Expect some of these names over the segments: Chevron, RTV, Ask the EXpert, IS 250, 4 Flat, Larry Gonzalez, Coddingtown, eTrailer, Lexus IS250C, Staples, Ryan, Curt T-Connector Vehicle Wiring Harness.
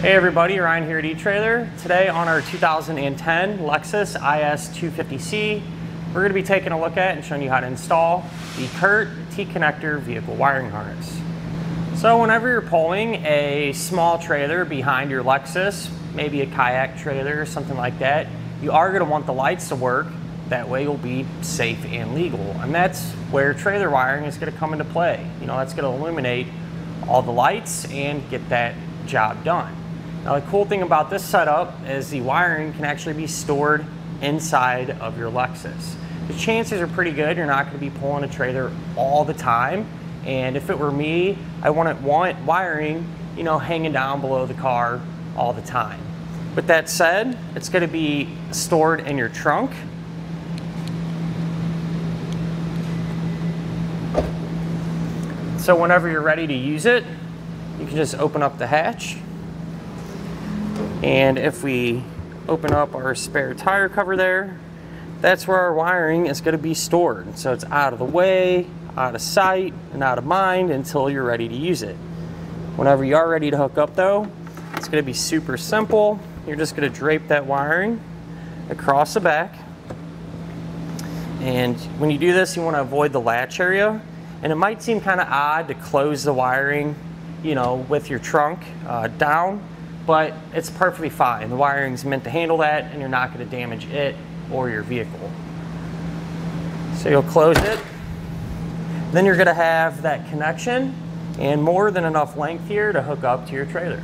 Hey everybody, Ryan here at eTrailer. Today on our 2010 Lexus IS250C, we're going to be taking a look at and showing you how to install the Curt T-Connector Vehicle Wiring Harness. So whenever you're pulling a small trailer behind your Lexus, maybe a kayak trailer or something like that, you are going to want the lights to work. That way you'll be safe and legal. And that's where trailer wiring is going to come into play. You know, that's going to illuminate all the lights and get that job done. Now the cool thing about this setup is the wiring can actually be stored inside of your Lexus. The chances are pretty good you're not going to be pulling a trailer all the time, and if it were me, I wouldn't want wiring, you know, hanging down below the car all the time. With that said, it's going to be stored in your trunk. So whenever you're ready to use it, you can just open up the hatch. And if we open up our spare tire cover there, that's where our wiring is going to be stored. So it's out of the way, out of sight, and out of mind until you're ready to use it. Whenever you are ready to hook up though, it's going to be super simple. You're just going to drape that wiring across the back. And when you do this, you want to avoid the latch area. And it might seem kind of odd to close the wiring, you know, with your trunk down, but it's perfectly fine. The wiring's meant to handle that, and you're not going to damage it or your vehicle. So you'll close it. Then you're going to have that connection and more than enough length here to hook up to your trailer.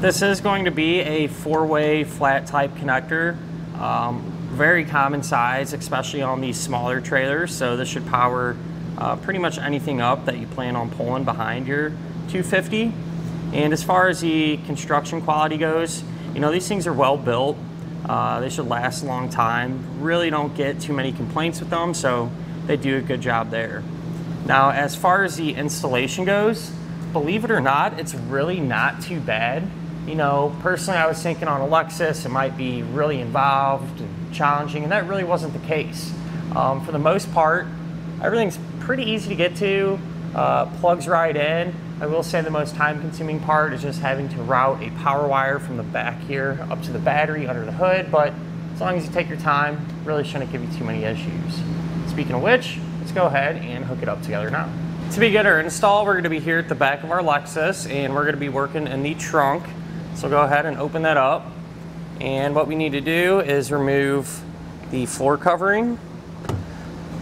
This is going to be a four-way flat type connector. Very common size, especially on these smaller trailers. So this should power pretty much anything up that you plan on pulling behind your 250. And as far as the construction quality goes, you know, these things are well built. They should last a long time. Really don't get too many complaints with them, so they do a good job there. Now, as far as the installation goes, believe it or not, it's really not too bad. You know, personally, I was thinking on a Lexus, it might be really involved and challenging, and that really wasn't the case. For the most part, everything's pretty easy to get to, plugs right in. I will say the most time-consuming part is just having to route a power wire from the back here up to the battery under the hood, but as long as you take your time, really shouldn't give you too many issues. Speaking of which, let's go ahead and hook it up together now. To begin our install, we're going to be here at the back of our Lexus, and we're going to be working in the trunk. So go ahead and open that up. And what we need to do is remove the floor covering.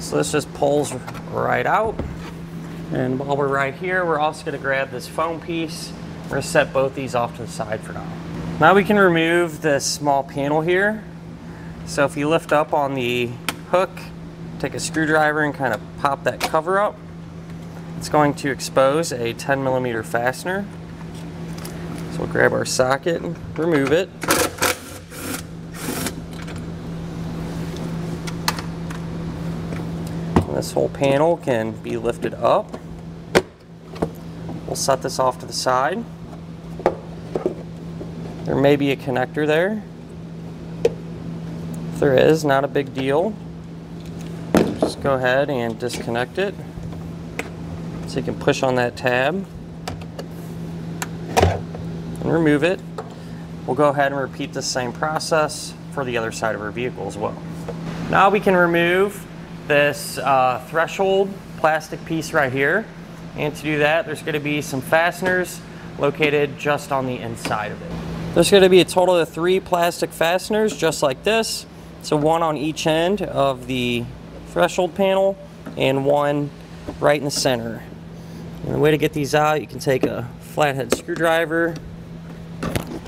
So this just pulls right out. And while we're right here, we're also going to grab this foam piece. We're going to set both these off to the side for now. Now we can remove this small panel here. So if you lift up on the hook, take a screwdriver and kind of pop that cover up. It's going to expose a 10mm fastener. So we'll grab our socket and remove it. This whole panel can be lifted up. We'll set this off to the side. There may be a connector there. If there is, not a big deal. Just go ahead and disconnect it. So you can push on that tab and remove it. We'll go ahead and repeat the same process for the other side of our vehicle as well. Now we can remove this threshold plastic piece right here, and to do that there's going to be some fasteners located just on the inside of it. There's going to be a total of 3 plastic fasteners just like this, so one on each end of the threshold panel and one right in the center. And the way to get these out, you can take a flathead screwdriver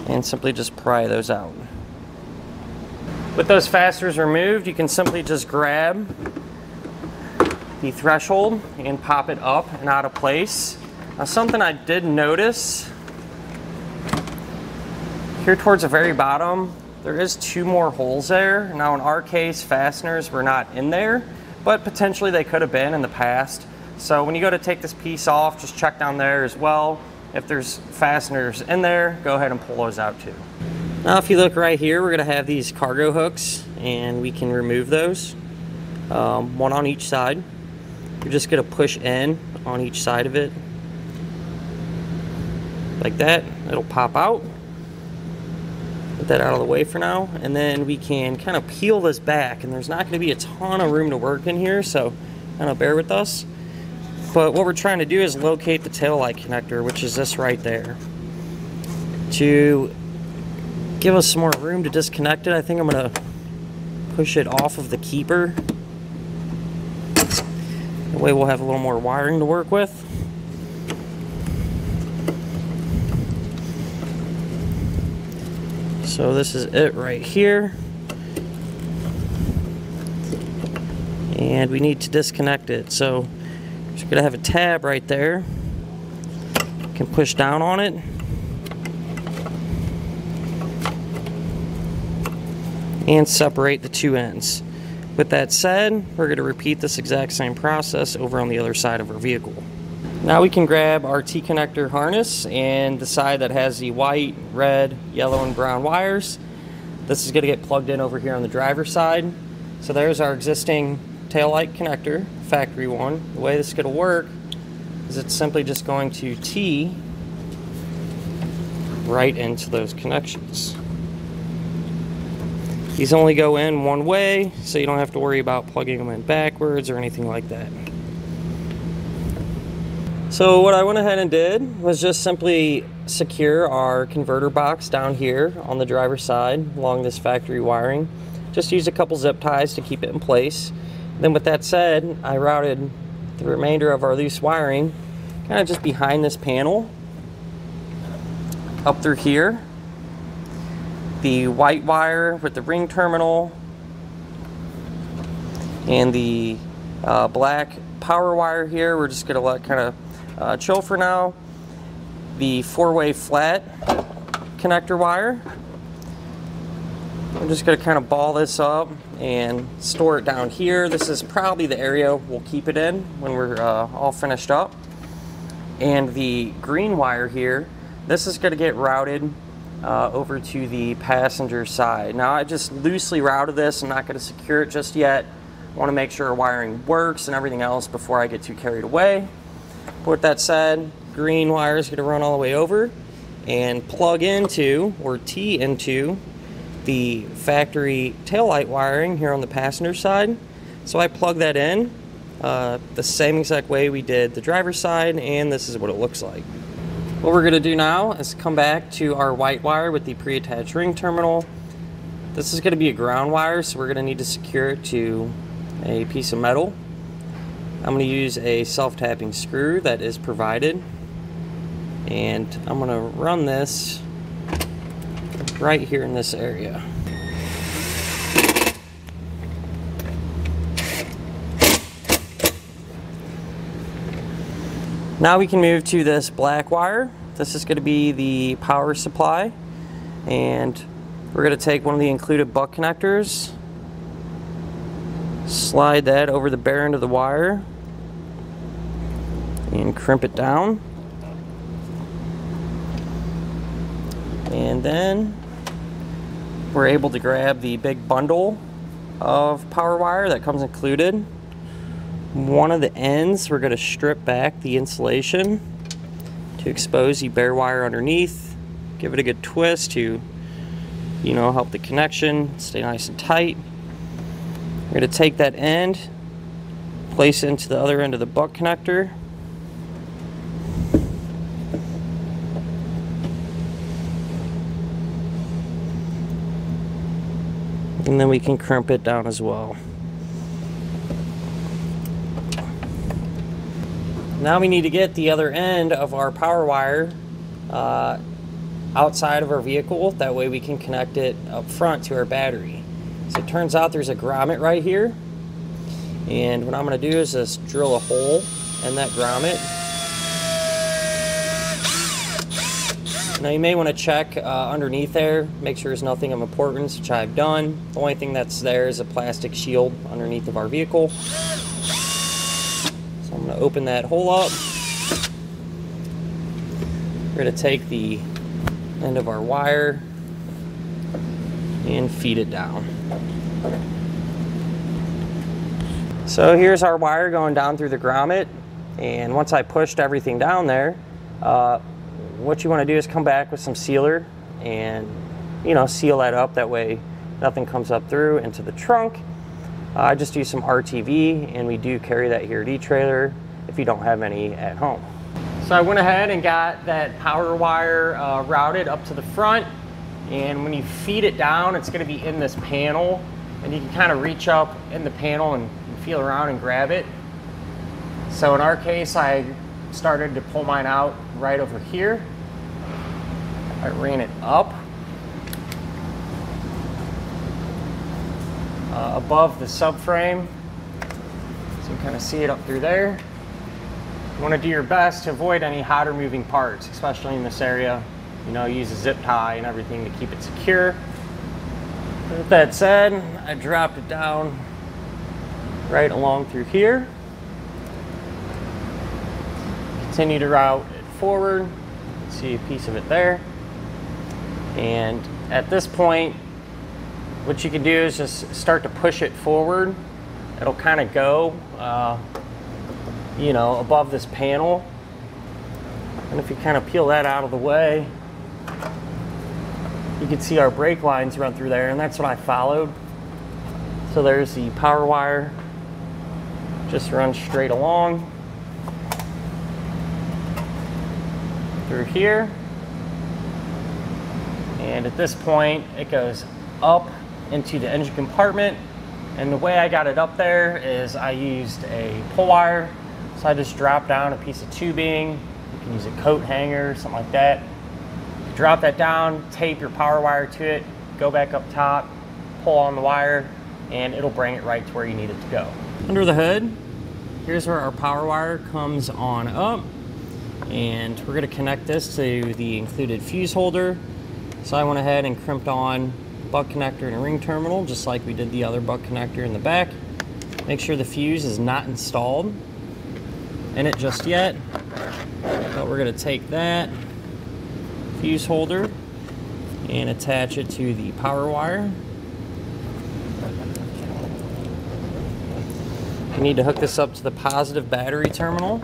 and simply just pry those out. With those fasteners removed, you can simply just grab the threshold and pop it up and out of place. Now, something I did notice here towards the very bottom, there is 2 more holes there. Now in our case, fasteners were not in there, but potentially they could have been in the past. So when you go to take this piece off, just check down there as well. If there's fasteners in there, go ahead and pull those out too. Now if you look right here, we're going to have these cargo hooks, and we can remove those. One on each side. You're just going to push in on each side of it like that. It'll pop out. Put that out of the way for now, and then we can kind of peel this back, and there's not going to be a ton of room to work in here, so kind of bear with us. But what we're trying to do is locate the taillight connector, which is this right there, to give us some more room to disconnect it. I think I'm going to push it off of the keeper. That way we'll have a little more wiring to work with. So this is it right here. And we need to disconnect it. So we're just gonna have a tab right there. You can push down on it. And separate the two ends. With that said, we're gonna repeat this exact same process over on the other side of our vehicle. Now we can grab our T-connector harness and the side that has the white, red, yellow, and brown wires. This is going to get plugged in over here on the driver's side. So there's our existing taillight connector, factory one. The way this is going to work is it's simply just going to T right into those connections. These only go in one way, so you don't have to worry about plugging them in backwards or anything like that. So what I went ahead and did was just simply secure our converter box down here on the driver's side along this factory wiring. Just use a couple zip ties to keep it in place. Then with that said, I routed the remainder of our loose wiring kind of just behind this panel up through here. The white wire with the ring terminal and the black power wire here, we're just gonna let kind of chill for now. The four-way flat connector wire, I'm just gonna kind of ball this up and store it down here. This is probably the area we'll keep it in when we're all finished up. And the green wire here, this is gonna get routed over to the passenger side. Now I just loosely routed this, I'm not gonna secure it just yet. I wanna make sure our wiring works and everything else before I get too carried away. But with that said, green wire is going to run all the way over and plug into, or T into, the factory taillight wiring here on the passenger side. So I plug that in the same exact way we did the driver's side, and this is what it looks like. What we're going to do now is come back to our white wire with the pre-attached ring terminal. This is going to be a ground wire, so we're going to need to secure it to a piece of metal. I'm going to use a self-tapping screw that is provided, and I'm going to run this right here in this area. Now we can move to this black wire. This is going to be the power supply, and we're going to take one of the included buck connectors, slide that over the bare end of the wire and crimp it down, and then we're able to grab the big bundle of power wire that comes included. One of the ends we're going to strip back the insulation to expose the bare wire underneath, give it a good twist to, you know, help the connection stay nice and tight. We're going to take that end, place it into the other end of the buck connector, and then we can crimp it down as well. Now we need to get the other end of our power wire outside of our vehicle, that way we can connect it up front to our battery. So it turns out there's a grommet right here, and what I'm going to do is just drill a hole in that grommet. Now you may want to check underneath there, make sure there's nothing of importance, which I've done. The only thing that's there is a plastic shield underneath of our vehicle. So I'm going to open that hole up. We're going to take the end of our wire and feed it down. So here's our wire going down through the grommet, and once I pushed everything down there, what you want to do is come back with some sealer and you know, seal that up. That way nothing comes up through into the trunk. I just use some RTV, and we do carry that here at eTrailer if you don't have any at home. So I went ahead and got that power wire routed up to the front, and when you feed it down, it's going to be in this panel, and you can kind of reach up in the panel and feel around and grab it. So in our case, I started to pull mine out right over here. I ran it up above the subframe, so you kind of see it up through there. You want to do your best to avoid any hotter moving parts, especially in this area. You know, use a zip tie and everything to keep it secure. With that said, I dropped it down right along through here. Continue to route it forward. See a piece of it there. And at this point, what you can do is just start to push it forward. It'll kind of go, you know, above this panel. And if you kind of peel that out of the way, you can see our brake lines run through there, and that's what I followed. So there's the power wire, just runs straight along through here. And at this point, it goes up into the engine compartment. And the way I got it up there is I used a pull wire. So I just dropped down a piece of tubing. You can use a coat hanger, something like that. Drop that down, tape your power wire to it, go back up top, pull on the wire, and it'll bring it right to where you need it to go. Under the hood, here's where our power wire comes on up. And we're going to connect this to the included fuse holder. So I went ahead and crimped on buck connector and a ring terminal, just like we did the other buck connector in the back. Make sure the fuse is not installed in it just yet, but we're going to take that fuse holder and attach it to the power wire. You need to hook this up to the positive battery terminal.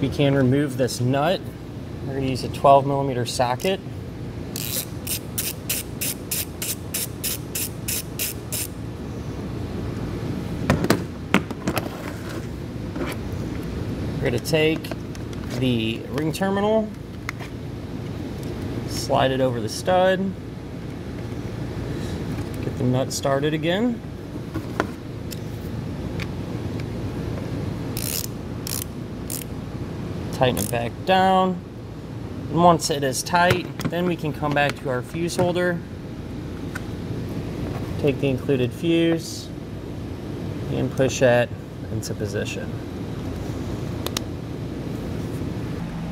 We can remove this nut. We're going to use a 12mm socket. We're going to take the ring terminal, slide it over the stud, get the nut started again. Tighten it back down. And once it is tight, then we can come back to our fuse holder, take the included fuse, and push that into position.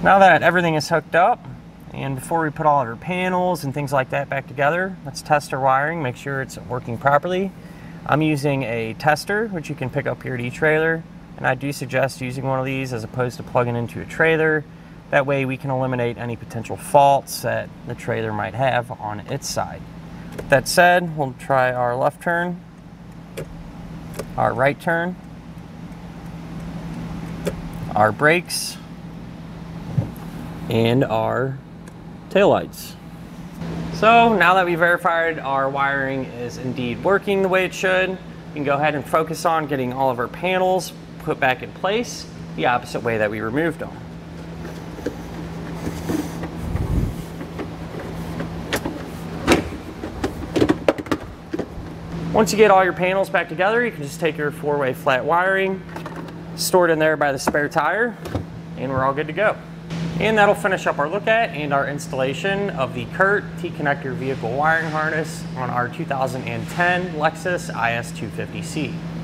Now that everything is hooked up, and before we put all of our panels and things like that back together, let's test our wiring, make sure it's working properly. I'm using a tester, which you can pick up here at eTrailer, and I do suggest using one of these as opposed to plugging into a trailer. That way we can eliminate any potential faults that the trailer might have on its side. With that said, we'll try our left turn, our right turn, our brakes, and our taillights. So now that we verified our wiring is indeed working the way it should, we can go ahead and focus on getting all of our panels put back in place the opposite way that we removed them. Once you get all your panels back together, you can just take your four-way flat wiring, store it in there by the spare tire, and we're all good to go. And that'll finish up our look at and our installation of the Curt T-Connector Vehicle Wiring Harness on our 2010 Lexus IS250C.